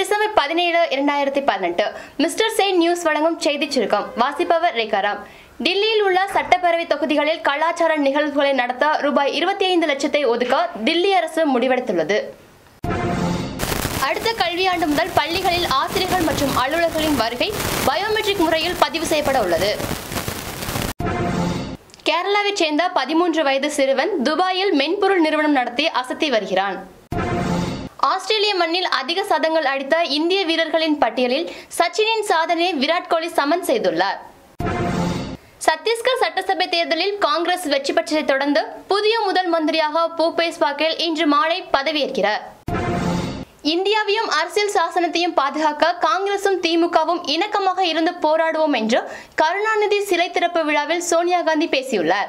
December 17, 2018, Mr. Say News Vadangum Chedi Chirkum, Vasipavar Rekaram. Dillil Ula Sattaparavi Tokudigalil Kalachara Nihalukale Nadata, Rubai 25 Lachate Oduka, Dilli Arasu Mudivatuladu. அடுத்த கல்வியாண்டு முதல் பள்ளிகளில் ஆசிரியர்கள் மற்றும் அலுவலர்களின் வருகை பயோமெட்ரிக் முறையில் பதிவு செய்யப்பட உள்ளது. கேரளாவைச் சேர்ந்த 13 வயது சிறுவன் துபாயில் மென்பொருள் நிறுவனம் நடத்தி அசத்தி வருகிறான். ஆஸ்திரேலிய மண்ணில் அதிக சதங்கள் அடித்த இந்திய வீரர்களின் பட்டியலில் சச்சினின் சாதனையை விராட் கோலி சமன் செய்துள்ளார். சத்தீஸ்கர் சட்டசபை தேர்தலில் காங்கிரஸ் வெற்றி பெற்றதைத் தொடர்ந்து புதிய முதல் மந்திரியாக பூபேஷ் பாகேல் இன்று மாலை பதவியேற்கிறார். இந்தியாவியம் அரசியல் சாசனத்தையும் பாதுகாக்க காங்கிரசும் தீமுகவும் இணக்கமாக இருந்து போராடுவோம் என்று கருணாநிதி சிலை திறப்பு விழாவில் சோனியா காந்தி பேசியுள்ளார்.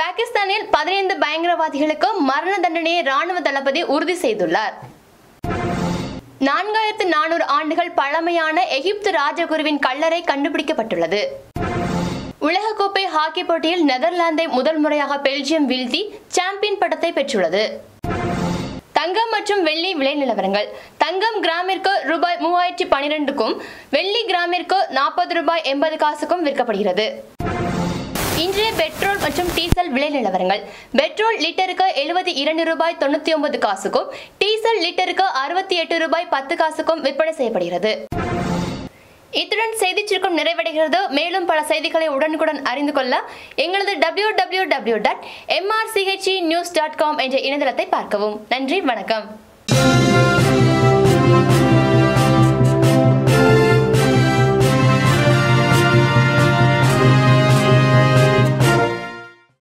பாகிஸ்தானில் 15 பயங்கரவாதிகளுக்கு மரண தண்டனையை ராணுவ தளபதி உறுதி செய்துள்ளார். 4400 ஆண்டுகள் பழமையான எகிப்து ராஜகுருவின் கல்லறை கண்டுபிடிக்கப்பட்டுள்ளது. உலகக்கோப்பை ஹாக்கி போட்டியில் நெதர்லாந்தை முதல் முறையாக பெல்ஜியம் வீழ்த்தி சாம்பியன் பட்டத்தை பெற்றுள்ளது. தங்கம் மற்றும் வெள்ளி விலை நிலவரங்கள். தங்கம் கிராமிற்கு ரூபாய் 3012க்கும் வெள்ளி கிராமிற்கு 40 ரூபாய் 80 காசுக்கும் விற்கப்படுகிறது. இன்றைய பெட்ரோல் மற்றும் டீசல் விலை நிலவரங்கள். பெட்ரோல் லிட்டருக்கு 72 ரூபாய் 99 காசுக்கும் டீசல் லிட்டருக்கு 68 ரூபாய் 10 காசுக்கும் விற்பனை செய்யப்படுகிறது. இத்துடன் செய்திச்சுருக்கம் நிறைவடைகிறது. மேலும் பல செய்திகளை உடனுக்குடன் அறிந்து கொள்ள எங்களது www.mrchnews.com என்ற இணையதளத்தை பார்க்கவும். நன்றி, வணக்கம்.